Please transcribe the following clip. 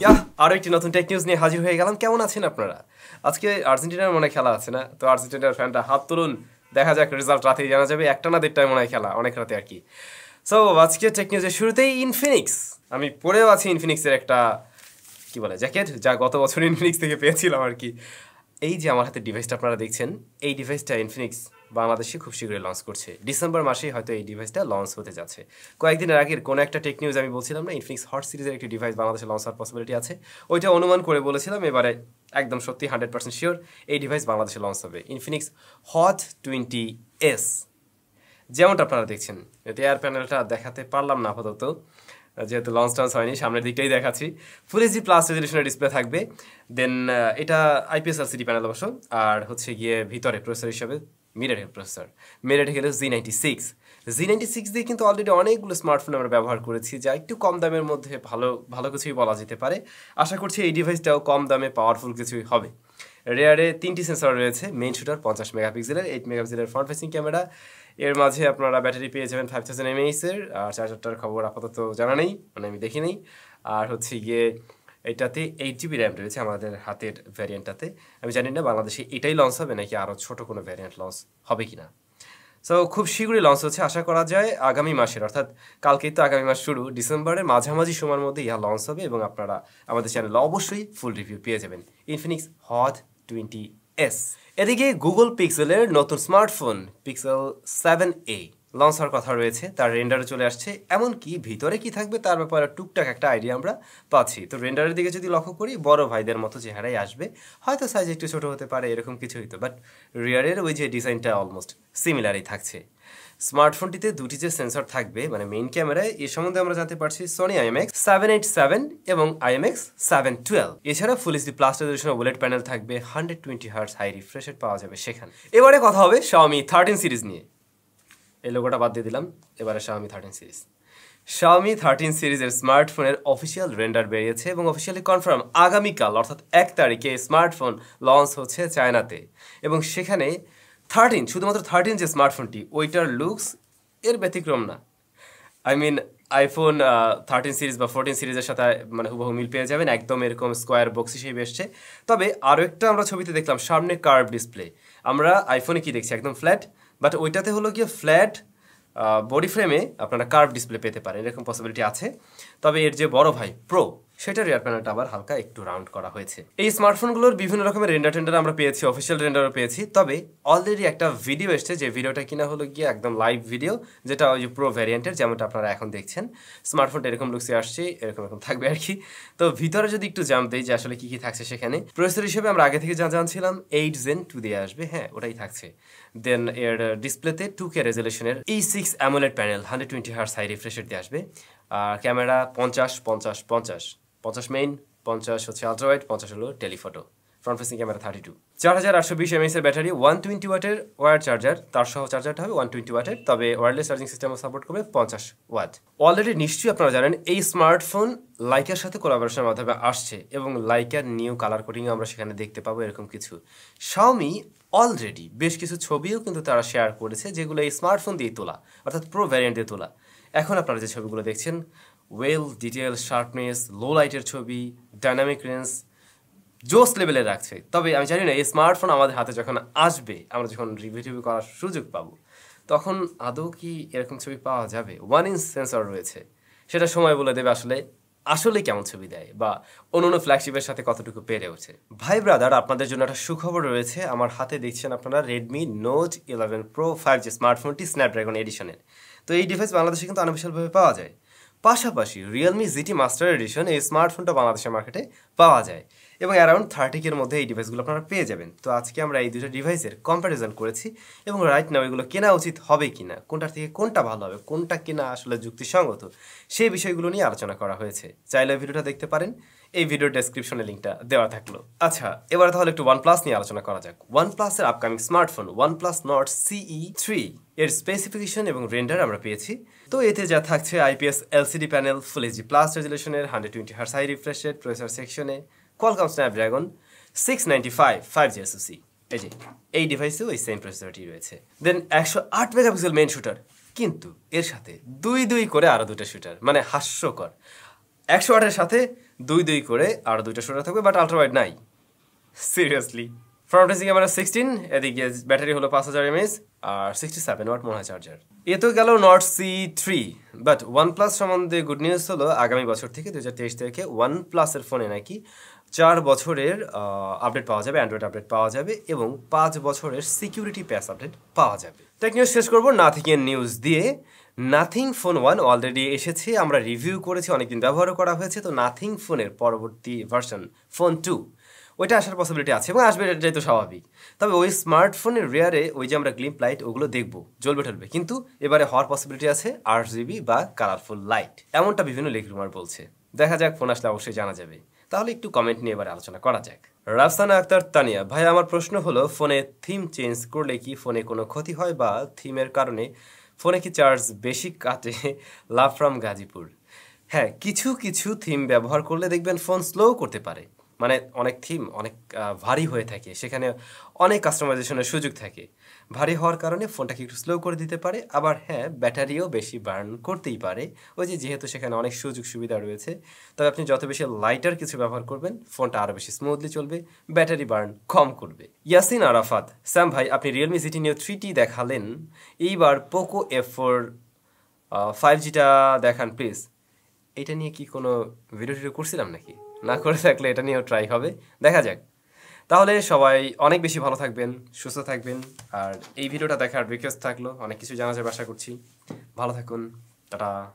ইয়া আরো একটি নতুন টেক নিউজ নিয়ে হাজির হয়ে গেলাম। কেমন আছেন আপনারা? আজকে আর্জেন্টিনার মনে খেলা আছে না, তো আর্জেন্টিনার ফ্যানটা হাত তুলুন, দেখা যাক রেজাল্ট রাতেই জানা যাবে। একটা না দেড়টায় মনে হয় খেলা, অনেক রাতে আর কি। সো আজকে টেক নিউজের শুরুতেই ইনফিনিক্স, আমি পরেও আছি ইনফিনিক্সের একটা কি বলে জ্যাকেট, যা গত বছর ইনফিনিক্স থেকে পেয়েছিলাম আর কি। এই যে আমার হাতে ডিভাইসটা আপনারা দেখছেন, এই ডিভাইসটা ইনফিনিক্স বাংলাদেশে খুব শীঘ্রই লঞ্চ করছে। ডিসেম্বর মাসেই হয়তো এই ডিভাইসটা লঞ্চ হতে যাচ্ছে। কয়েকদিনের আগের কোনো একটা টেক নিউজ আমি বলছিলাম না, ইনফিনিক্স হট সিরিজের একটি ডিভাইস বাংলাদেশে লঞ্চ হওয়ার পসিবিলিটি আছে, ওইটা অনুমান করে বলেছিলাম। এবারে একদম সত্যি 100% শিওর এই ডিভাইস বাংলাদেশে লঞ্চ হবে, ইনফিনিক্স হট 20S। যেমনটা আপনারা দেখছেন, এয়ার প্যানেলটা দেখাতে পারলাম না আপাতত, যেহেতু লঞ্চ টান্স হয়নি, সামনের দিকটাই দেখাচ্ছি। ফুল এইচডি প্লাস রেজলিউশনের ডিসপ্লে থাকবে, দেন এটা আইপিএস এলসিডি প্যানেল অবশ্য। আর হচ্ছে গিয়ে ভিতরে প্রসেসর হিসেবে মিডটেক প্রসেসর, মিডটেক হলো জি 96 দিয়ে। কিন্তু অলরেডি অনেকগুলো স্মার্টফোন আমরা ব্যবহার করেছি, যা একটু কম দামের মধ্যে ভালো ভালো কিছুই বলা যেতে পারে। আশা করছি এই ডিভাইসটাও কম দামে পাওয়ারফুল কিছুই হবে। রেয়ারে 3টি সেন্সর রয়েছে, মেইন শুটার 50 মেগাপিক্সেলের, 8 মেগাপিক্সেলের ফ্রন্ট ফেসিং ক্যামেরা। এর মাঝে আপনারা ব্যাটারি পেয়ে যাবেন 5000 mAh-এর। আর চার্জারটার খবর আপাতত জানা নেই, মানে আমি দেখি নেই। আর হচ্ছে গিয়ে এটাতে 8GB র্যাম রয়েছে আমাদের হাতের ভ্যারিয়েন্টটাতে। আমি জানি না বাংলাদেশে এটাই লঞ্চ হবে নাকি আরও ছোটো কোনো ভ্যারিয়েন্ট লঞ্চ হবে কি না। সো খুব শীঘ্রই লঞ্চ হচ্ছে, আশা করা যায় আগামী মাসের, অর্থাৎ কালকেই তো আগামী মাস শুরু, ডিসেম্বরের মাঝামাঝি সময়ের মধ্যে ইহা লঞ্চ হবে। এবং আপনারা আমাদের চ্যানেলে অবশ্যই ফুল রিভিউ পেয়ে যাবেন ইনফিনিক্স হট 20S। এদিকে গুগল পিক্সেলের নতুন স্মার্টফোন পিক্সেল 7a লঞ্চ হওয়ার কথা রয়েছে, তার রেন্ডারে চলে আসছে। এমনকি ভিতরে কি থাকবে তার ব্যাপারে টুকটাক একটা আইডিয়া আমরা পাচ্ছি। তো রেন্ডারের দিকে যদি লক্ষ্য করি, বড় ভাইদের মতো চেহারাই আসবে, হয়তো সাইজ একটু ছোটো হতে পারে এরকম কিছুই তো, বাট রিয়ারের ওই যে ডিজাইনটা অলমোস্ট সিমিলারই থাকছে। স্মার্টফোনটিতে 2টি যে সেন্সর থাকবে, মানে মেইন ক্যামেরায়, এ সম্বন্ধে আমরা জানতে পারছি Sony IMX 787 এবং IMX 712। এছাড়া ফুল এইচডি প্লাস রেজোলিউশনের ওলেড প্যানেল থাকবে, 120Hz হাই রিফ্রেশ রেট পাওয়া যাবে সেখানে। এবারে কথা হবে Xiaomi 13 সিরিজ নিয়ে। এই লোগোটা বাদ দিয়ে দিলাম, এবারে Xiaomi 13 সিরিজ। Xiaomi 13 সিরিজের স্মার্টফোনের অফিসিয়াল রেন্ডার বেরিয়েছে এবং অফিসিয়ালি কনফার্ম আগামীকাল অর্থাৎ 1 তারিখে স্মার্টফোন লঞ্চ হচ্ছে চায়নাতে। এবং সেখানে 13, শুধুমাত্র 13 যে স্মার্টফোনটি, ওইটার লুকস এর ব্যতিক্রম না। আই মিন আইফোন 13 সিরিজ বা 14 সিরিজের সাথে মানে হুবহু মিল পেয়ে যাবেন, একদম এরকম স্কোয়ার বক্স হিসেবে এসছে। তবে আরও একটা আমরা ছবিতে দেখলাম সামনে কার্ভ ডিসপ্লে। আমরা আইফোনে কি দেখছি, একদম ফ্ল্যাট, বাট ওইটাতে হলো গিয়ে ফ্ল্যাট বডি ফ্রেমে আপনারা কার্ভ ডিসপ্লে পেতে পারেন, এরকম পসিবিলিটি আছে। তবে এর যে বড় ভাই প্রো, সেটার রিয়ার প্যানেলটা আবার হালকা একটু রাউন্ড করা হয়েছে। এই স্মার্টফোনগুলোর বিভিন্ন রকমের রেন্ডার টেন্ডার আমরা পেয়েছি, অফিসিয়াল রেন্ডারও পেয়েছি। তবে অলরেডি একটা ভিডিও এসছে, যে ভিডিওটা কিনা হলো গিয়ে একদম লাইভ ভিডিও, যেটা ওই যে প্রো ভ্যারিয়েন্টের, যেমনটা আপনারা এখন দেখছেন। স্মার্টফোনটা এরকম লুকসে আসছে, এরকম থাকবে আর কি। তো ভিতরে যদি একটু জাম দেই যে আসলে কী কী থাকছে সেখানে, প্রসেসর হিসেবে আমরা আগে থেকে যা জানছিলাম 8 Gen 2 দিয়ে আসবে, হ্যাঁ ওটাই থাকছে। দেন এর ডিসপ্লেতে 2K রেজলিউশনের E6 AMOLED panel, 120Hz high refresh rate দিয়ে আসবে। আর ক্যামেরা 50 মেইন, 50 হচ্ছে আলট্রাওয়াইড, 50 হলো telephoto. Front facing camera 32, 4820 mAh এর ব্যাটারি, 120 ওয়াটের ওয়্যার চার্জার, তার সহ চার্জারটা হবে 120 ওয়াটের। তবে ওয়্যারলেস চার্জিং সিস্টেমও সাপোর্ট করবে 50 ওয়াট। অলরেডি নিশ্চয়ই আপনারা জানেন এই স্মার্টফোন লাইকার সাথে কোলাবোরেশনের মাধ্যমে আসছে, এবং লাইকার নিউ কালার কোডিংও আমরা সেখানে দেখতে পাবো এরকম কিছু। Xiaomi অলরেডি বেশ কিছু ছবিও কিন্তু তারা শেয়ার করেছে, যেগুলো এই স্মার্টফোন দিয়ে তোলা, অর্থাৎ প্রো ভ্যারিয়েন্ট দিয়ে তোলা। এখন আপনারা যে ছবিগুলো দেখছেন, ওয়েল ডিটেল, শার্পনেস, লো লাইটের ছবি, ডাইনামিক রেঞ্জ জোস লেভেলে রাখছে। তবে আমি জানি না এই স্মার্টফোন আমাদের হাতে যখন আসবে, আমরা যখন রিভিউ করার সুযোগ পাবো, তখন আদৌ কি এরকম ছবি পাওয়া যাবে। 1" সেন্সর রয়েছে, সেটা সময় বলে দেবে আসলে কেমন ছবি দেয়, বা অন্য ফ্ল্যাগশিপের সাথে কতটুকু পেরে ওঠে। ভাই ব্রাদার, আপনাদের জন্য একটা সুখবর রয়েছে। আমার হাতে দেখছেন আপনারা Redmi Note 11 Pro 5G স্মার্টফোনটি Snapdragon এডিশনের। তো এই ডিভাইস বাংলাদেশে কিন্তু আনঅফিশিয়ালভাবে পাওয়া যায়। পাশাপাশি Realme GT Master Edition, এই স্মার্টফোনটা বাংলাদেশের মার্কেটে পাওয়া যায়, এবং অ্যারাউন্ড 30K-র মধ্যে এই ডিভাইসগুলো আপনারা পেয়ে যাবেন। তো আজকে আমরা এই দুটো ডিভাইসের কম্প্যারিজন করেছি, এবং রাইট নাও এগুলো কেনা উচিত হবে কি না, কোনটার থেকে কোনটা ভালো হবে, কোনটা কেনা আসলে যুক্তিসঙ্গত, সেই বিষয়গুলো নিয়ে আলোচনা করা হয়েছে। চাইলে ভিডিওটা দেখতে পারেন, এই ভিডিও ডেসক্রিপশনে লিঙ্কটা দেওয়া থাকলো। আচ্ছা, এবার তাহলে একটু OnePlus নিয়ে আলোচনা করা যাক। OnePlus-এর upcoming smartphone OnePlus Nord CE 3 এর স্পেসিফিকেশন এবং রেন্ডার আমরা পেয়েছি। তো এতে যা থাকছে, IPS LCD panel, full HD plus রেজলিউশনের, 120Hz high refresh rate, processor সেকশনে Qualcomm Snapdragon 695 5G SoC, এই যে এই ডিভাইসেও এই সেম প্রসেসরটি রয়েছে। দেন 108 মেগাপিক্সেল মেইন শুটার, কিন্তু এর সাথে দুই করে আরও দুটো শুটার, মানে হাস্যকর। 108-এর সাথে 2 2 করে আর দুইটা শোনা থাকবে বাট আলট্রা ওয়াইড নাই সিরিয়াসলি ফ্রন্ট ফেসিং ক্যামেরা 16 এদিকে ব্যাটারি হলো 5000 mAh আর 67 ওয়াট মোটা চার্জার এ তো গেল Nord CE 3 বাট OnePlus সম্বন্ধে গুড নিউজ হলো আগামী বছর থেকে 2023 থেকে OnePlus এর ফোনে নাকি 4 বছরের আপডেট পাওয়া যাবে Android আপডেট পাওয়া যাবে এবং 5 বছরের সিকিউরিটি প্যাচ আপডেট পাওয়া যাবে টেক নিউজ শেষ করব Nothing এর নিউজ দিয়ে Nothing Phone 1 already এসেছে আমরা রিভিউ করেছি অনেকদিন ব্যবহার করা হয়েছে তো Nothing Phone এর পরবর্তী ভার্সন Phone 2 ওটা আসার পসিবিলিটি আছে এবং আসবে এটাই তো স্বাভাবিক তবে ওই স্মার্টফোনের রিয়ারে ওই যে আমরা গ্লিম্প লাইট ওগুলো দেখব জ্বলবে ঠলবে কিন্তু এবারে হওয়ার পসিবিলিটি আছে 8GB বা কালারফুল লাইট এমনটা বিভিন্ন লিক রুমার বলছে দেখা যাক ফোন আসলে অবশ্যই জানা যাবে তাহলে একটু কমেন্ট নিয়ে এবারে আলোচনা করা যাক রাফসানা আক্তার তানিয়া ভাই আমার প্রশ্ন হলো ফোনে থিম চেঞ্জ করলে কি ফোনে কোনো ক্ষতি হয় বা থিমের কারণে ফোনে কি চার্জ বেশি কাটে লাফ্রাম গাজীপুর হ্যাঁ কিছু কিছু থিম ব্যবহার করলে দেখবেন ফোন স্লো করতে পারে মানে অনেক থিম অনেক ভারী হয়ে থাকে সেখানে অনেক কাস্টমাইজেশনের সুযোগ থাকে ভারী হওয়ার কারণে ফোনটাকে একটু স্লো করে দিতে পারে আবার হ্যাঁ ব্যাটারিও বেশি বার্ন করতেই পারে ওই যে যেহেতু সেখানে অনেক সুযোগ সুবিধা রয়েছে তবে আপনি যত বেশি লাইটার কিছু ব্যবহার করবেন ফোনটা আরো বেশি স্মুথলি চলবে ব্যাটারি বার্ন কম করবে ইয়াসিন আরাফাত স্যাম ভাই আপনি Realme GT Neo 3T দেখালেন এইবার Poco F4 5G টা দেখান প্লিজ এটা নিয়ে কি কোনো ভিডিও করছিলাম নাকি না করে থাকলে এটা নিয়েও ট্রাই হবে দেখা যাক তাহলে সবাই অনেক বেশি ভালো থাকবেন সুস্থ থাকবেন আর এই ভিডিওটা দেখার রিকোয়েস্ট থাকলো অনেক কিছু জানা যাবে আশা করছি ভালো থাকুন টাটা